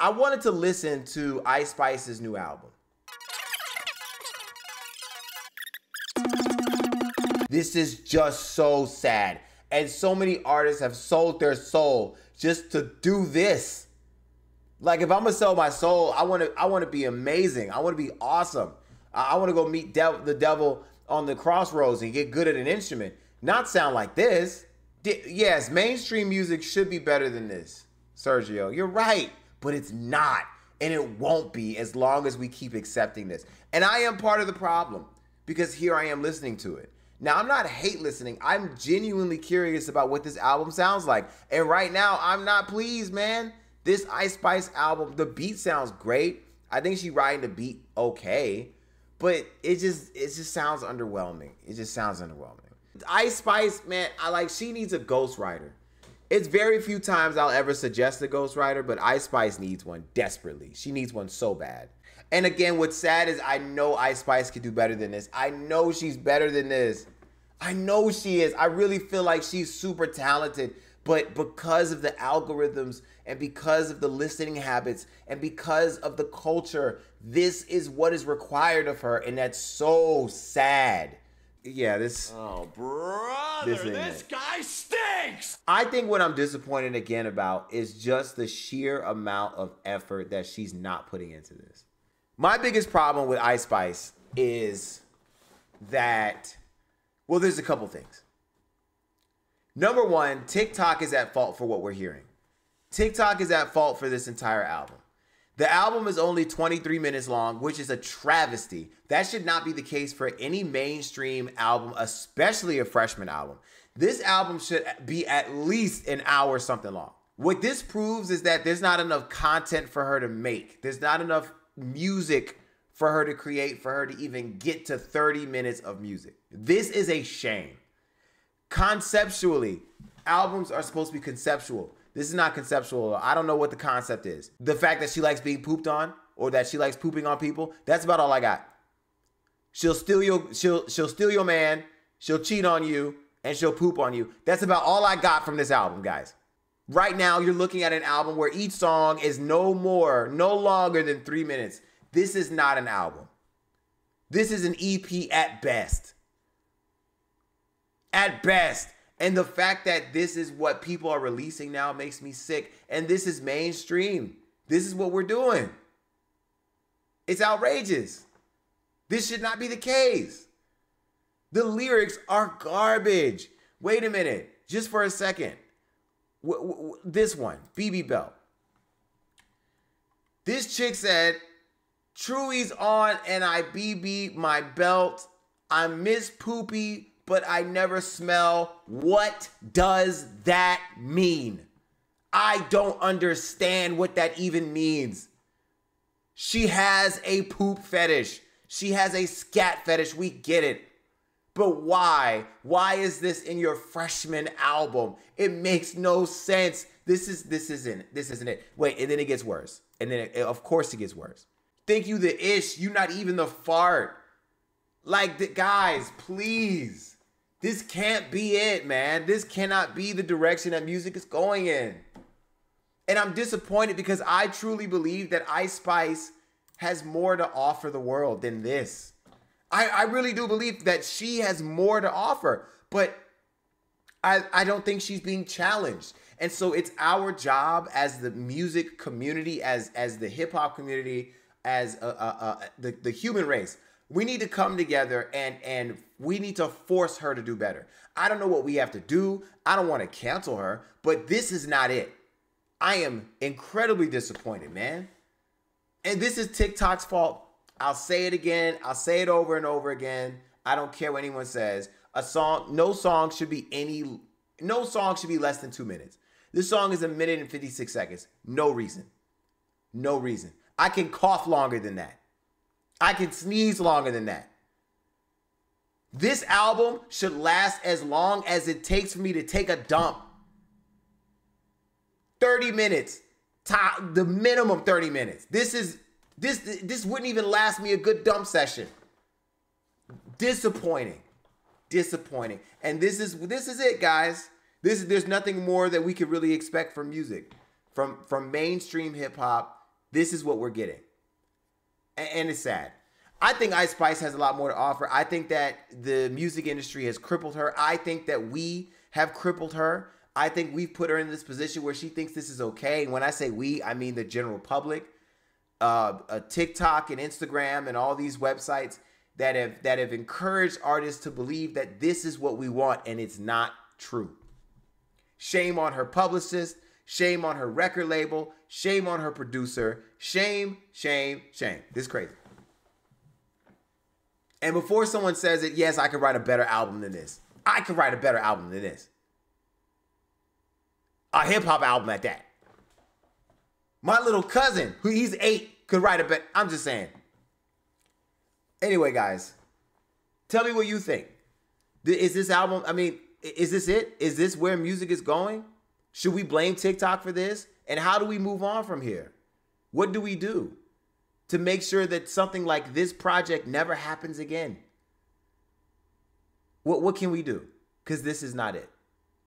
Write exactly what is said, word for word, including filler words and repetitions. I wanted to listen to Ice Spice's new album. This is just so sad. And so many artists have sold their soul just to do this. Like, if I'm gonna sell my soul, I wanna, I wanna be amazing. I wanna be awesome. I, I wanna go meet dev the devil on the crossroads and get good at an instrument. Not sound like this. D yes, mainstream music should be better than this. Sergio, you're right, but it's not. And it won't be as long as we keep accepting this. And I am part of the problem because here I am listening to it. Now, I'm not hate listening. I'm genuinely curious about what this album sounds like. And right now, I'm not pleased, man. This Ice Spice album, the beat sounds great. I think she riding the beat okay. But it just it just sounds underwhelming. It just sounds underwhelming. Ice Spice, man, I like she needs a ghostwriter. It's very few times I'll ever suggest a ghostwriter, but Ice Spice needs one desperately. She needs one so bad. And again, what's sad is I know Ice Spice could do better than this. I know she's better than this. I know she is. I really feel like she's super talented, but because of the algorithms and because of the listening habits and because of the culture, this is what is required of her, and that's so sad. Yeah, this... Oh, brother, this, this guy stinks! I think what I'm disappointed again about is just the sheer amount of effort that she's not putting into this. My biggest problem with Ice Spice is that, well, there's a couple things. Number one, TikTok is at fault for what we're hearing. TikTok is at fault for this entire album. The album is only twenty-three minutes long, which is a travesty. That should not be the case for any mainstream album, especially a freshman album. This album should be at least an hour or something long. What this proves is that there's not enough content for her to make. There's not enough music for her to create, for her to even get to thirty minutes of music. This is a shame. Conceptually, albums are supposed to be conceptual. This is not conceptual. I don't know what the concept is. The fact that she likes being pooped on or that she likes pooping on people, that's about all I got. She'll steal your, she'll, she'll steal your man, she'll cheat on you, and she'll poop on you. That's about all I got from this album, guys. Right now, you're looking at an album where each song is no more, no longer than three minutes. This is not an album. This is an E P at best. At best. And the fact that this is what people are releasing now makes me sick. And this is mainstream. This is what we're doing. It's outrageous. This should not be the case. The lyrics are garbage. Wait a minute, just for a second. W w this one, B B Bell. This chick said, "Truey's on and I B B my belt. I miss Poopy, but I never smell." What does that mean? I don't understand what that even means. She has a poop fetish. She has a scat fetish. We get it. But why? Why is this in your freshman album? It makes no sense. This is this isn't this isn't it. Wait, and then it gets worse. And then it, of course it gets worse. Think you the ish? You not even the fart. Like, the, guys, please. This can't be it, man. This cannot be the direction that music is going in. And I'm disappointed because I truly believe that Ice Spice has more to offer the world than this. I, I really do believe that she has more to offer, but I, I don't think she's being challenged. And so it's our job as the music community, as, as the hip hop community, as uh, uh, uh, the, the human race. We need to come together and, and we need to force her to do better. I don't know what we have to do. I don't want to cancel her, but this is not it. I am incredibly disappointed, man. And this is TikTok's fault. I'll say it again. I'll say it over and over again. I don't care what anyone says. A song, no song should be any, no song should be less than two minutes. This song is a minute and fifty-six seconds. No reason. No reason. I can cough longer than that. I can sneeze longer than that. This album should last as long as it takes for me to take a dump. thirty minutes. Top, the minimum thirty minutes. This is... This, this wouldn't even last me a good dump session. Disappointing. Disappointing. And this is this is it, guys. This is, there's nothing more that we could really expect from music. From, from mainstream hip hop This is what we're getting. And, and it's sad. I think Ice Spice has a lot more to offer. I think that the music industry has crippled her. I think that we have crippled her. I think we've put her in this position where she thinks this is okay. And when I say we, I mean the general public. Uh, uh, TikTok and Instagram and all these websites that have that have encouraged artists to believe that this is what we want, and it's not true. Shame on her publicist. Shame on her record label. Shame on her producer. Shame, shame, shame. This is crazy. And before someone says it, yes, I could write a better album than this. I could write a better album than this. A hip-hop album at that. My little cousin, who he's eight, could write a better... I'm just saying. Anyway, guys, tell me what you think. Is this album... I mean, is this it? Is this where music is going? Should we blame TikTok for this? And how do we move on from here? What do we do to make sure that something like this project never happens again? What, what can we do? Because this is not it.